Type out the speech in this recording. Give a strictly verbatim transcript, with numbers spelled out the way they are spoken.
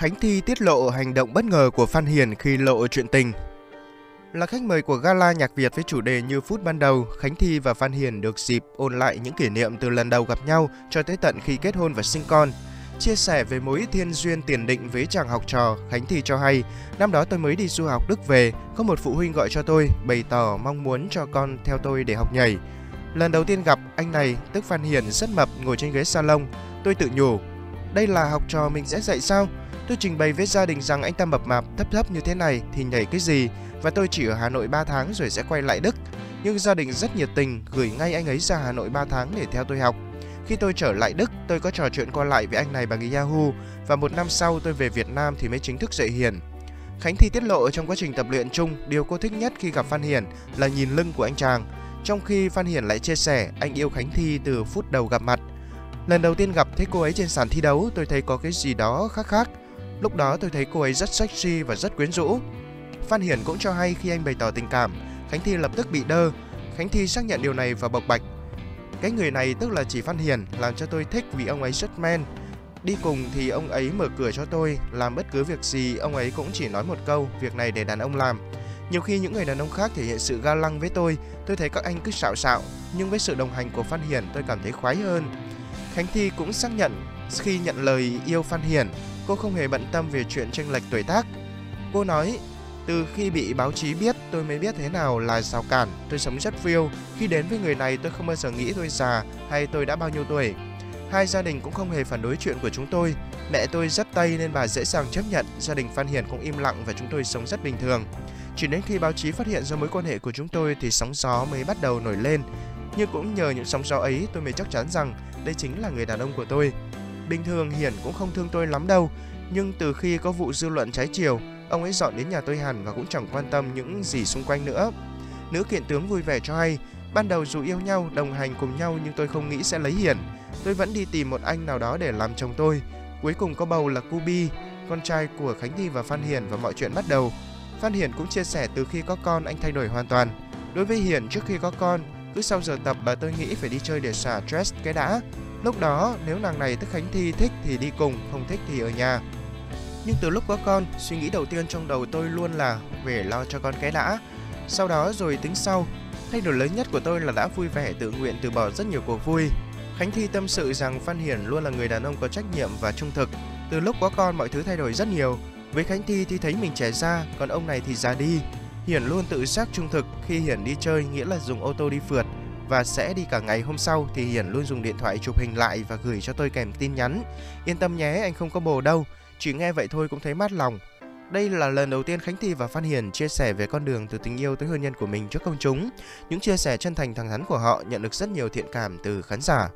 Khánh Thi tiết lộ hành động bất ngờ của Phan Hiển khi lộ chuyện tình. Là khách mời của Gala nhạc Việt với chủ đề Như phút ban đầu, Khánh Thi và Phan Hiển được dịp ôn lại những kỷ niệm từ lần đầu gặp nhau cho tới tận khi kết hôn và sinh con. Chia sẻ về mối thiên duyên tiền định với chàng học trò, Khánh Thi cho hay, năm đó tôi mới đi du học Đức về, có một phụ huynh gọi cho tôi, bày tỏ mong muốn cho con theo tôi để học nhảy. Lần đầu tiên gặp, anh này, tức Phan Hiển, rất mập ngồi trên ghế salon. Tôi tự nhủ, đây là học trò mình sẽ dạy sao? Tôi trình bày với gia đình rằng anh ta mập mạp thấp thấp như thế này thì nhảy cái gì, và tôi chỉ ở Hà Nội ba tháng rồi sẽ quay lại Đức. Nhưng gia đình rất nhiệt tình, gửi ngay anh ấy ra Hà Nội ba tháng để theo tôi học. Khi tôi trở lại Đức, tôi có trò chuyện qua lại với anh này bằng Yahoo, và một năm sau tôi về Việt Nam thì mới chính thức dạy Hiển. Khánh Thi tiết lộ trong quá trình tập luyện chung, điều cô thích nhất khi gặp Phan Hiển là nhìn lưng của anh chàng, trong khi Phan Hiển lại chia sẻ anh yêu Khánh Thi từ phút đầu gặp mặt. Lần đầu tiên gặp thấy cô ấy trên sàn thi đấu, tôi thấy có cái gì đó khác khác. Lúc đó tôi thấy cô ấy rất sexy và rất quyến rũ. Phan Hiển cũng cho hay khi anh bày tỏ tình cảm, Khánh Thi lập tức bị đơ. Khánh Thi xác nhận điều này và bộc bạch, cái người này tức là chỉ Phan Hiển làm cho tôi thích vì ông ấy rất men. Đi cùng thì ông ấy mở cửa cho tôi, làm bất cứ việc gì ông ấy cũng chỉ nói một câu, việc này để đàn ông làm. Nhiều khi những người đàn ông khác thể hiện sự ga lăng với tôi, tôi thấy các anh cứ xạo xạo, nhưng với sự đồng hành của Phan Hiển tôi cảm thấy khoái hơn. Khánh Thi cũng xác nhận khi nhận lời yêu Phan Hiển, cô không hề bận tâm về chuyện chênh lệch tuổi tác. Cô nói, từ khi bị báo chí biết, tôi mới biết thế nào là rào cản, tôi sống rất phiêu. Khi đến với người này tôi không bao giờ nghĩ tôi già hay tôi đã bao nhiêu tuổi. Hai gia đình cũng không hề phản đối chuyện của chúng tôi. Mẹ tôi rất Tây nên bà dễ dàng chấp nhận, gia đình Phan Hiển cũng im lặng và chúng tôi sống rất bình thường. Chỉ đến khi báo chí phát hiện ra mối quan hệ của chúng tôi thì sóng gió mới bắt đầu nổi lên. Nhưng cũng nhờ những sóng gió ấy tôi mới chắc chắn rằng đây chính là người đàn ông của tôi. Bình thường Hiển cũng không thương tôi lắm đâu, nhưng từ khi có vụ dư luận trái chiều, ông ấy dọn đến nhà tôi hẳn và cũng chẳng quan tâm những gì xung quanh nữa. Nữ kiện tướng vui vẻ cho hay, ban đầu dù yêu nhau, đồng hành cùng nhau nhưng tôi không nghĩ sẽ lấy Hiển. Tôi vẫn đi tìm một anh nào đó để làm chồng tôi. Cuối cùng có bầu là Kubi, con trai của Khánh Thi và Phan Hiển, và mọi chuyện bắt đầu. Phan Hiển cũng chia sẻ từ khi có con anh thay đổi hoàn toàn. Đối với Hiển trước khi có con, cứ sau giờ tập bà tôi nghĩ phải đi chơi để xả stress cái đã. Lúc đó nếu nàng này tức Khánh Thi thích thì đi cùng, không thích thì ở nhà. Nhưng từ lúc có con, suy nghĩ đầu tiên trong đầu tôi luôn là về lo cho con cái đã, sau đó rồi tính sau. Thay đổi lớn nhất của tôi là đã vui vẻ tự nguyện từ bỏ rất nhiều cuộc vui. Khánh Thi tâm sự rằng Phan Hiển luôn là người đàn ông có trách nhiệm và trung thực. Từ lúc có con mọi thứ thay đổi rất nhiều. Với Khánh Thi thì thấy mình trẻ ra, còn ông này thì già đi. Hiển luôn tự giác trung thực, khi Hiển đi chơi nghĩa là dùng ô tô đi phượt và sẽ đi cả ngày hôm sau thì Hiển luôn dùng điện thoại chụp hình lại và gửi cho tôi kèm tin nhắn. Yên tâm nhé, anh không có bồ đâu, chỉ nghe vậy thôi cũng thấy mát lòng. Đây là lần đầu tiên Khánh Thi và Phan Hiển chia sẻ về con đường từ tình yêu tới hôn nhân của mình trước công chúng. Những chia sẻ chân thành thẳng thắn của họ nhận được rất nhiều thiện cảm từ khán giả.